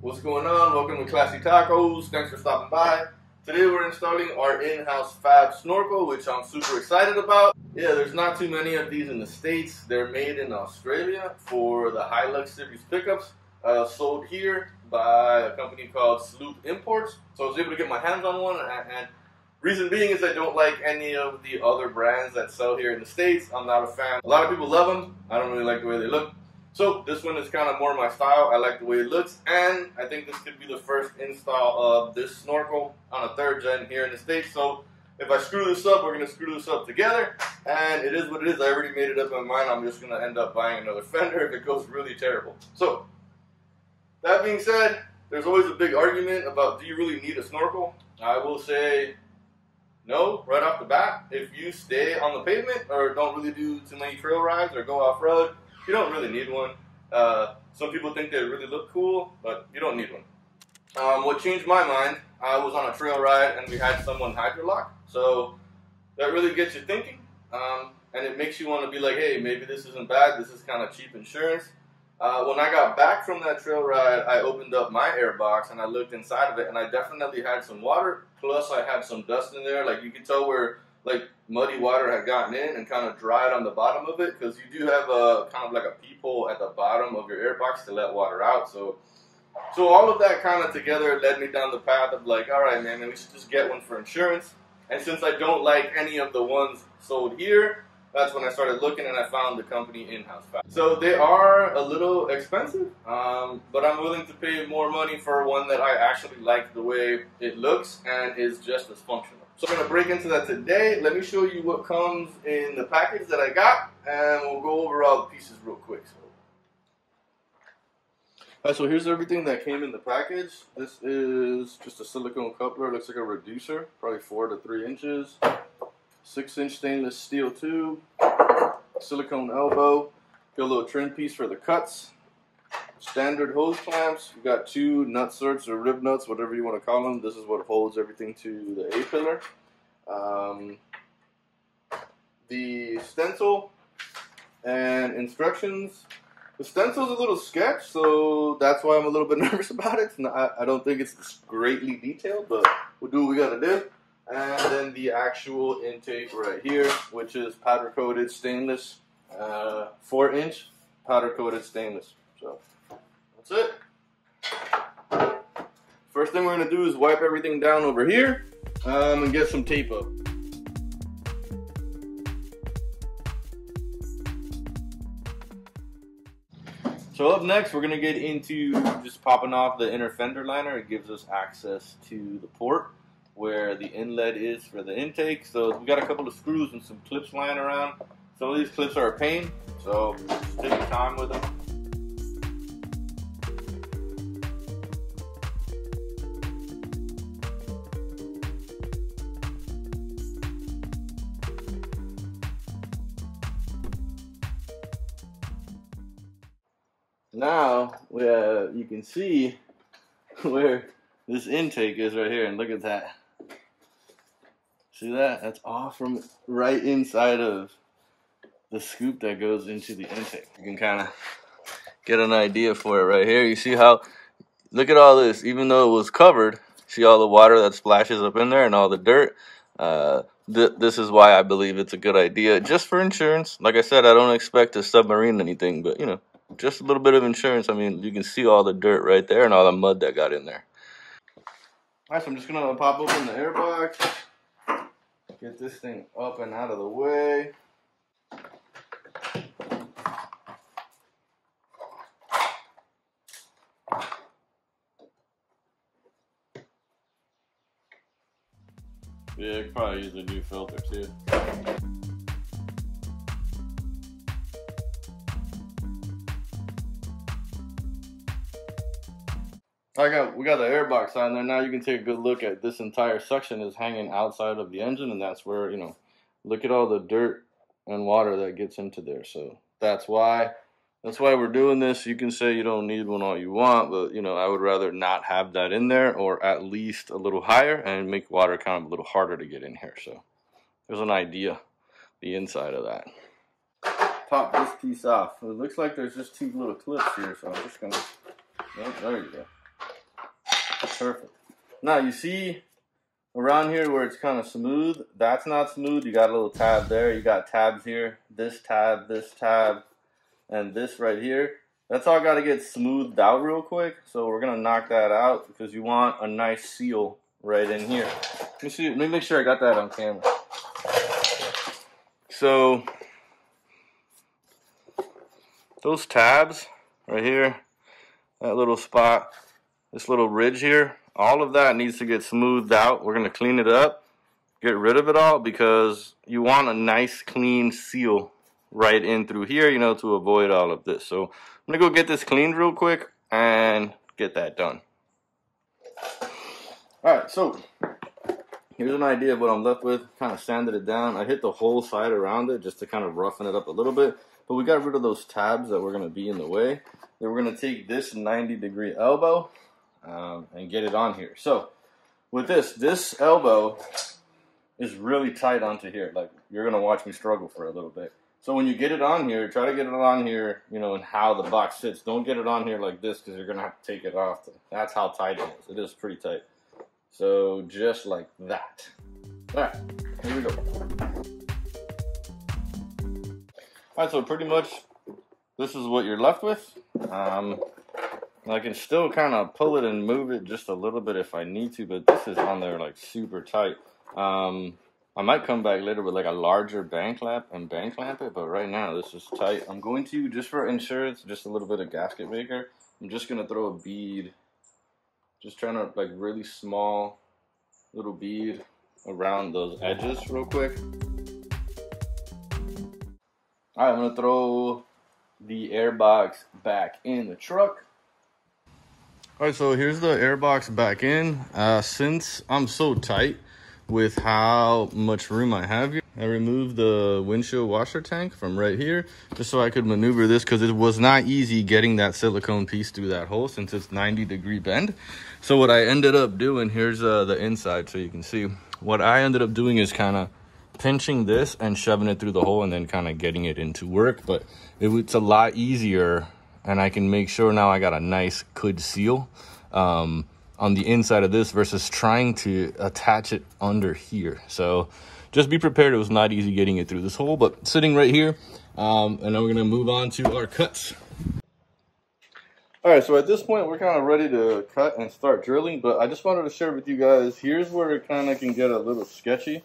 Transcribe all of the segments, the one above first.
What's going on? Welcome to Classy Tacos. Thanks for stopping by. Today we're installing our in-house fab snorkel, which I'm super excited about. Yeah, there's not too many of these in the States. They're made in Australia for the Hilux series pickups, sold here by a company called Sloop Imports. So I was able to get my hands on one, and reason being is I don't like any of the other brands that sell here in the States. I'm not a fan. A lot of people love them. I don't really like the way they look. So this one is kind of more my style. I like the way it looks, and I think this could be the first install of this snorkel on a third gen here in the States. So if I screw this up, we're going to screw this up together, and it is what it is. I already made it up in my mind. I'm just going to end up buying another fender if it goes really terrible. So that being said, there's always a big argument about, do you really need a snorkel? I will say no, right off the bat. If you stay on the pavement or don't really do too many trail rides or go off-road, you don't really need one. Some people think they really look cool, but you don't need one. What changed my mind, I was on a trail ride and we had someone hydrolock. So that really gets you thinking, and it makes you want to be like, hey, maybe this isn't bad. This is kind of cheap insurance. When I got back from that trail ride, I opened up my air box and I looked inside of it, and I definitely had some water, plus I had some dust in there. Like, you could tell where like muddy water had gotten in and kind of dried on the bottom of it, because you do have a kind of like a peephole at the bottom of your air box to let water out. So all of that kind of together led me down the path of like, all right, man, we should just get one for insurance. And since I don't like any of the ones sold here, that's when I started looking, and I found the company in-house fab. So they are a little expensive, but I'm willing to pay more money for one that I actually like the way it looks and is just as functional. So I'm gonna break into that today. Let me show you what comes in the package that I got, and we'll go over all the pieces real quick. So here's everything that came in the package. This is just a silicone coupler. It looks like a reducer, probably 4 to 3 inches. 6-inch stainless steel tube, silicone elbow, got a little trim piece for the cuts, standard hose clamps. We've got 2 nutserts or rib nuts, whatever you want to call them. This is what holds everything to the A-pillar. The stencil and instructions. The stencil's a little sketch, so that's why I'm a little bit nervous about it. I don't think it's greatly detailed, but we'll do what we gotta do. And then the actual intake right here, which is powder coated stainless, 4-inch powder coated stainless. So that's it. First thing we're going to do is wipe everything down over here and get some tape up. So up next, we're going to get into just popping off the inner fender liner. It gives us access to the port where the inlet is for the intake. So we got a couple of screws and some clips lying around. Some of these clips are a pain, so just take your time with them. Now you can see where this intake is right here, and look at that. See that? That's all from right inside of the scoop that goes into the intake. You can kind of get an idea for it right here. You see how, look at all this, even though it was covered, see all the water that splashes up in there and all the dirt. This is why I believe it's a good idea, just for insurance. Like I said, I don't expect a submarine or anything, but you know, just a little bit of insurance. I mean, you can see all the dirt right there and all the mud that got in there. All right, so I'm just gonna pop open the air box. Get this thing up and out of the way. Yeah, I could probably use a new filter too. We got the air box on there. Now you can take a good look at this entire section is hanging outside of the engine, and that's where, you know, look at all the dirt and water that gets into there. So that's why we're doing this. You can say you don't need one all you want, but you know, I would rather not have that in there, or at least a little higher, and make water kind of a little harder to get in here. So there's an idea, the inside of that. Pop this piece off. It looks like there's just 2 little clips here, so I'm just gonna, oh, there you go. Perfect. Now you see around here where it's kind of smooth, that's not smooth. You got a little tab there. You got tabs here, this tab, and this right here. That's all got to get smoothed out real quick. So we're going to knock that out because you want a nice seal right in here. Let me see. Let me make sure I got that on camera. So those tabs right here, that little spot, this little ridge here, all of that needs to get smoothed out. We're going to clean it up, get rid of it all, because you want a nice clean seal right in through here, you know, to avoid all of this. So I'm going to go get this cleaned real quick and get that done. All right, so here's an idea of what I'm left with. Kind of sanded it down. I hit the whole side around it just to kind of roughen it up a little bit. But we got rid of those tabs that were going to be in the way. Then we're going to take this 90-degree elbow and get it on here. So with this elbow is really tight onto here. Like, you're going to watch me struggle for a little bit. So when you get it on here, try to get it on here, you know, and how the box sits. Don't get it on here like this, because you're going to have to take it off. That's how tight it is. It is pretty tight. So just like that. All right, here we go. All right, so pretty much this is what you're left with. I can still kind of pull it and move it just a little bit if I need to, but this is on there like super tight. I might come back later with like a larger bang clamp and bang clamp it, but right now this is tight. I'm going to, just for insurance, just a little bit of gasket maker. I'm just going to throw a bead, just trying to like really small little bead around those edges real quick. All right, I'm going to throw the air box back in the truck. All right, so here's the air box back in. Since I'm so tight with how much room I have here, I removed the windshield washer tank from right here just so I could maneuver this, because it was not easy getting that silicone piece through that hole since it's 90-degree bend. So what I ended up doing, here's the inside so you can see. What I ended up doing is kind of pinching this and shoving it through the hole and then kind of getting it into work. But it's a lot easier, and I can make sure now I got a nice good seal on the inside of this versus trying to attach it under here. So just be prepared. It was not easy getting it through this hole, but sitting right here. And now we're gonna move on to our cuts. All right, so at this point we're kind of ready to cut and start drilling, but I just wanted to share with you guys, here's where it kind of can get a little sketchy,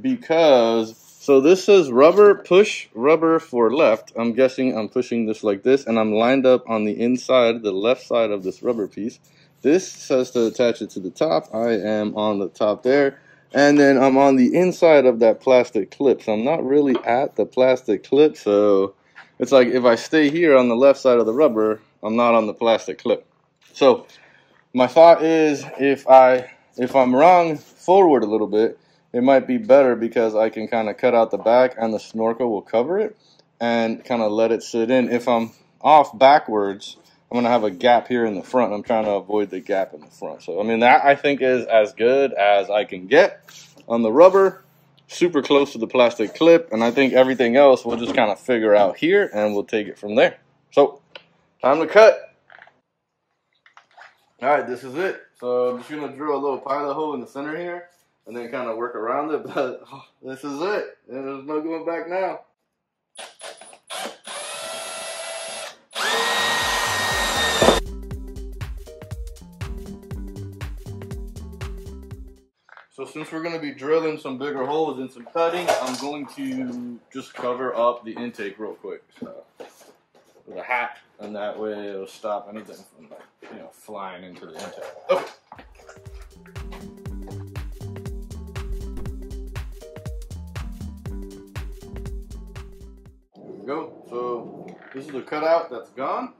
because, so this says rubber, push rubber for left. I'm guessing I'm pushing this like this, and I'm lined up on the inside, the left side of this rubber piece. This says to attach it to the top. I am on the top there. And then I'm on the inside of that plastic clip. So I'm not really at the plastic clip. So it's like if I stay here on the left side of the rubber, I'm not on the plastic clip. So my thought is if I'm wrong forward a little bit, it might be better, because I can kind of cut out the back and the snorkel will cover it and kind of let it sit in. If I'm off backwards, I'm going to have a gap here in the front. I'm trying to avoid the gap in the front. So, I mean, that I think is as good as I can get on the rubber, super close to the plastic clip. And I think everything else we'll just kind of figure out here, and we'll take it from there. So, time to cut. All right, this is it. So, I'm just going to drill a little pilot hole in the center here and then kind of work around it. But oh, this is it. There's no going back now. So since we're going to be drilling some bigger holes and some cutting, I'm going to just cover up the intake real quick, so, with a hat, and that way it'll stop anything from, like, you know, flying into the intake. Okay. There we go. So this is the cutout that's gone.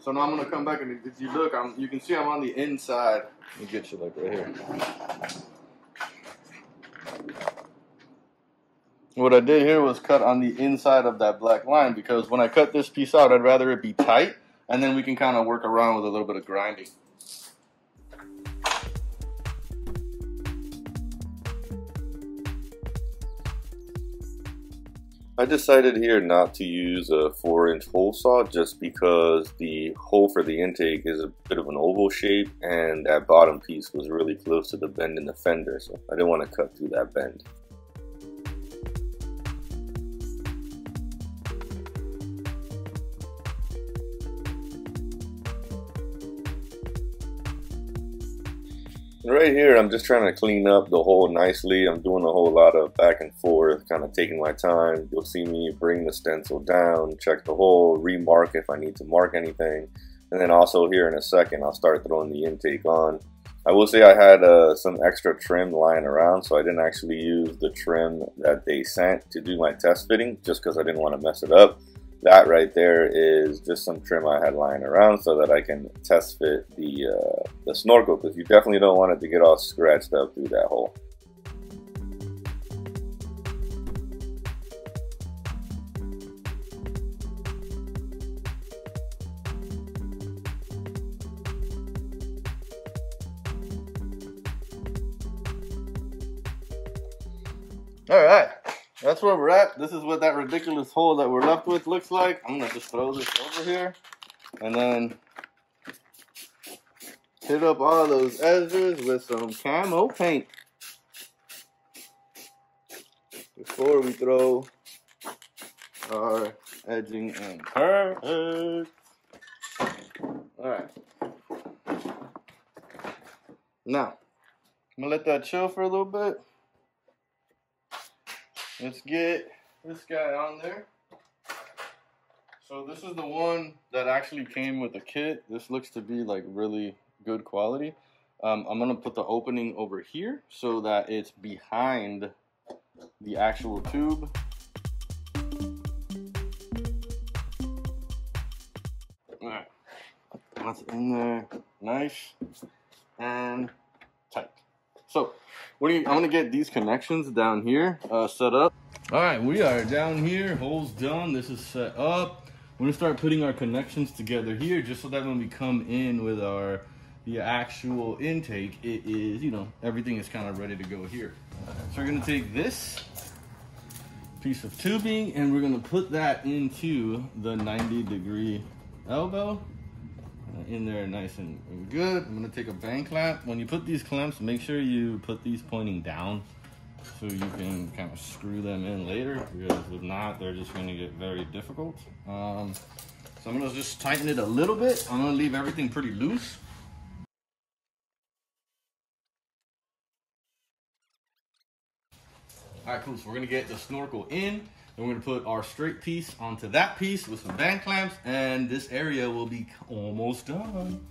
So now I'm going to come back, and if you look, you can see I'm on the inside. Let me get you like right here. What I did here was cut on the inside of that black line, because when I cut this piece out, I'd rather it be tight, and then we can kind of work around with a little bit of grinding. I decided here not to use a 4-inch hole saw just because the hole for the intake is a bit of an oval shape, and that bottom piece was really close to the bend in the fender, so I didn't want to cut through that bend. Right here, I'm just trying to clean up the hole nicely. I'm doing a whole lot of back and forth, kind of taking my time. You'll see me bring the stencil down, check the hole, remark if I need to mark anything. And then also here in a second, I'll start throwing the intake on. I will say I had some extra trim lying around, so I didn't actually use the trim that they sent to do my test fitting just because I didn't want to mess it up. That right there is just some trim I had lying around so that I can test fit the snorkel, because you definitely don't want it to get all scratched up through that hole. All right. That's where we're at. This is what that ridiculous hole that we're left with looks like. I'm gonna just throw this over here and then hit up all those edges with some camo paint before we throw our edging in. Perfect. Alright. Now, I'm gonna let that chill for a little bit. Let's get this guy on there. So this is the one that actually came with a kit. This looks to be like really good quality. I'm gonna put the opening over here so that it's behind the actual tube. All right, that's in there, nice and tight. So I'm gonna get these connections down here set up. All right, we are down here, holes done, this is set up. We're gonna start putting our connections together here just so that when we come in with the actual intake, it is, you know, everything is kind of ready to go here. So we're gonna take this piece of tubing and we're gonna put that into the 90-degree elbow. In there nice and good. I'm gonna take a band clamp. When you put these clamps, make sure you put these pointing down so you can kind of screw them in later, because if not, they're just gonna get very difficult. So I'm gonna just tighten it a little bit. I'm gonna leave everything pretty loose. All right, cool, so we're gonna get the snorkel in. And we're gonna put our straight piece onto that piece with some band clamps, and this area will be almost done.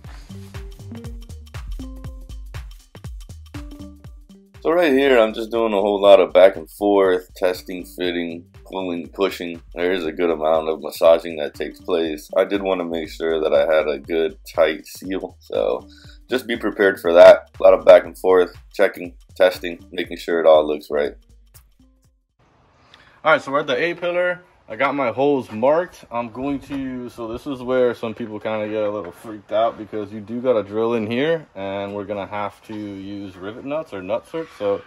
So right here, I'm just doing a whole lot of back and forth, testing, fitting, pulling, pushing. There is a good amount of massaging that takes place. I did want to make sure that I had a good tight seal, so just be prepared for that. A lot of back and forth, checking, testing, making sure it all looks right. All right, so we're at the A-pillar. I got my holes marked. I'm going to, so this is where some people kind of get a little freaked out, because you do got to drill in here, and we're going to have to use rivet nuts or nutserts. So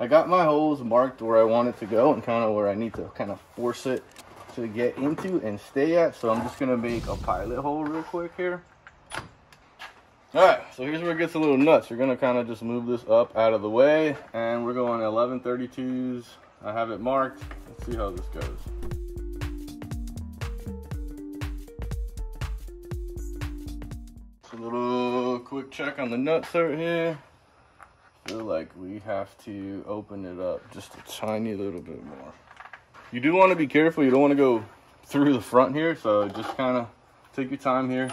I got my holes marked where I want it to go and kind of where I need to kind of force it to get into and stay at. So I'm just going to make a pilot hole real quick here. All right, so here's where it gets a little nuts. You're going to kind of just move this up out of the way, and we're going 11/32s. I have it marked. Let's see how this goes. Just a little quick check on the nutsert here. Feel like we have to open it up just a tiny little bit more. You do want to be careful. You don't want to go through the front here, so just kind of take your time here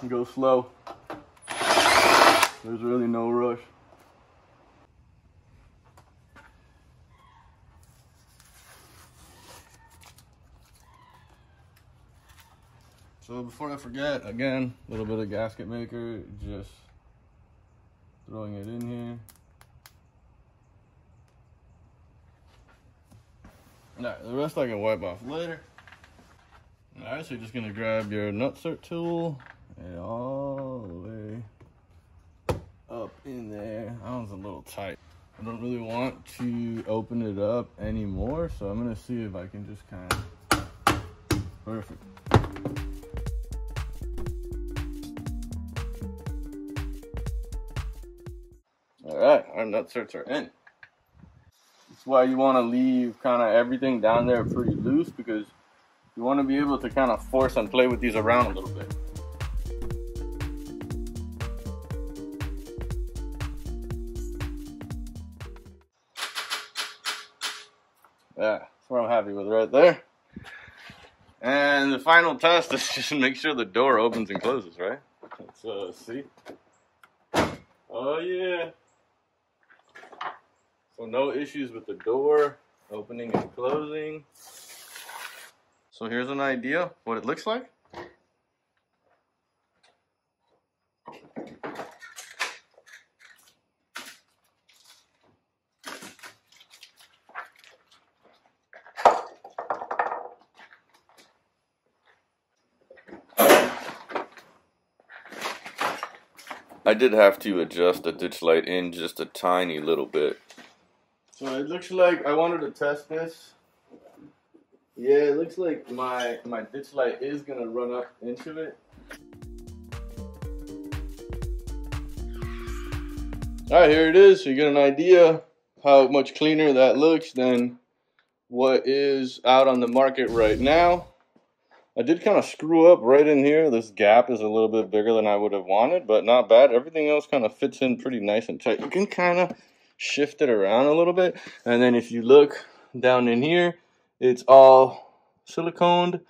and go slow. There's really no rush. So before I forget, again, a little bit of gasket maker, just throwing it in here. All right, the rest I can wipe off later. All right, so you're just gonna grab your nutsert tool and all the way up in there. That one's a little tight. I don't really want to open it up anymore, so I'm gonna see if I can just kind of, perfect. All right, our nutserts are in. That's why you wanna leave kind of everything down there pretty loose, because you wanna be able to kind of force and play with these around a little bit. Yeah, that's what I'm happy with right there. And the final test is just make sure the door opens and closes, right? Let's see. Oh yeah. So no issues with the door opening and closing. So here's an idea what it looks like. I did have to adjust the ditch light in just a tiny little bit. So it looks like I wanted to test this. Yeah, it looks like my ditch light is gonna run up into it. All right, here it is. So you get an idea how much cleaner that looks than what is out on the market right now. I did kind of screw up right in here. This gap is a little bit bigger than I would have wanted, but not bad. Everything else kind of fits in pretty nice and tight. You can kind of shift it around a little bit. And then if you look down in here, it's all siliconed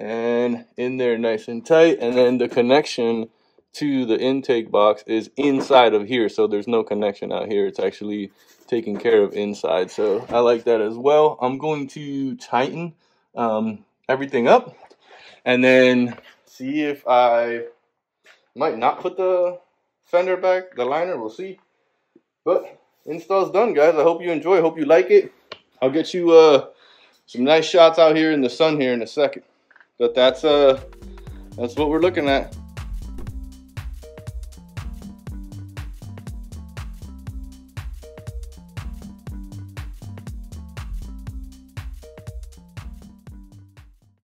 and in there nice and tight. And then the connection to the intake box is inside of here. So there's no connection out here. It's actually taken care of inside. So I like that as well. I'm going to tighten everything up and then see if I might not put the fender back, the liner, we'll see. But install's done, guys. I hope you enjoy, hope you like it. I'll get you some nice shots out here in the sun here in a second. But that's what we're looking at.